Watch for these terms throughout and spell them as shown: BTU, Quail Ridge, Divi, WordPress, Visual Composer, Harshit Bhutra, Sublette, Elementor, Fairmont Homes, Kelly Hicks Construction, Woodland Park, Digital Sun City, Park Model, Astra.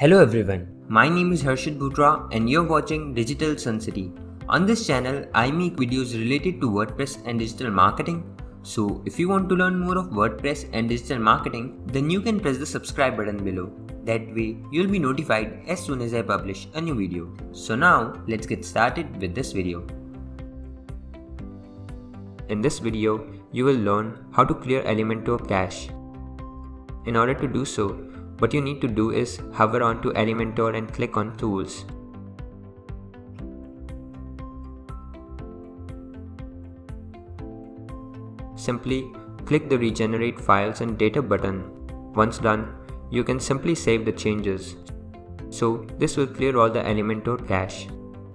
Hello everyone, my name is Harshit Bhutra and you're watching Digital Sun City. On this channel, I make videos related to WordPress and digital marketing. So if you want to learn more of WordPress and digital marketing, then you can press the subscribe button below. That way, you'll be notified as soon as I publish a new video. So now, let's get started with this video. In this video, you will learn how to clear Elementor cache. In order to do so, what you need to do is hover on to Elementor and click on Tools. Simply click the Regenerate Files and Data button. Once done, you can simply save the changes. So this will clear all the Elementor cache.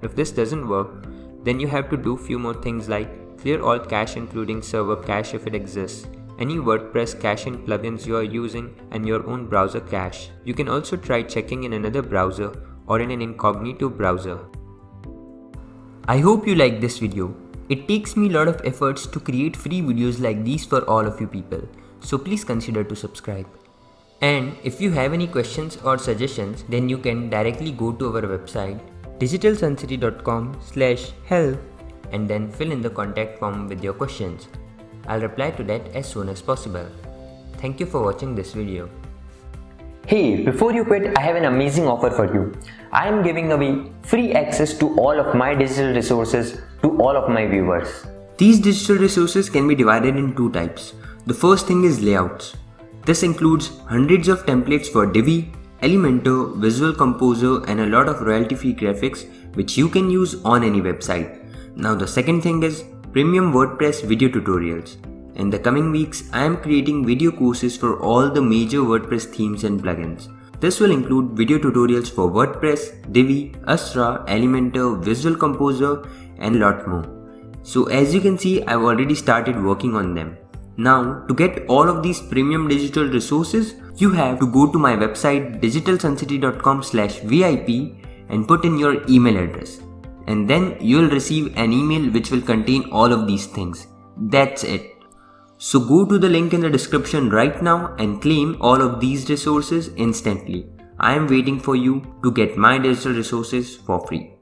If this doesn't work, then you have to do few more things like clear all cache including server cache if it exists, any WordPress caching plugins you are using and your own browser cache. You can also try checking in another browser or in an incognito browser. I hope you liked this video. It takes me a lot of efforts to create free videos like these for all of you people, so please consider to subscribe. And if you have any questions or suggestions, then you can directly go to our website digitalsuncity.com/help and then fill in the contact form with your questions. I'll reply to that as soon as possible. Thank you for watching this video. Hey, before you quit, I have an amazing offer for you. I am giving away free access to all of my digital resources to all of my viewers. These digital resources can be divided in two types. The first thing is layouts. This includes hundreds of templates for Divi, Elementor, Visual Composer and a lot of royalty-free graphics which you can use on any website. Now the second thing is premium WordPress video tutorials. In the coming weeks, I am creating video courses for all the major WordPress themes and plugins. This will include video tutorials for WordPress, Divi, Astra, Elementor, Visual Composer and lot more. So as you can see, I've already started working on them. Now, to get all of these premium digital resources, you have to go to my website digitalsuncity.com/VIP and put in your email address. And then you'll receive an email which will contain all of these things. That's it. So go to the link in the description right now and claim all of these resources instantly. I am waiting for you to get my digital resources for free.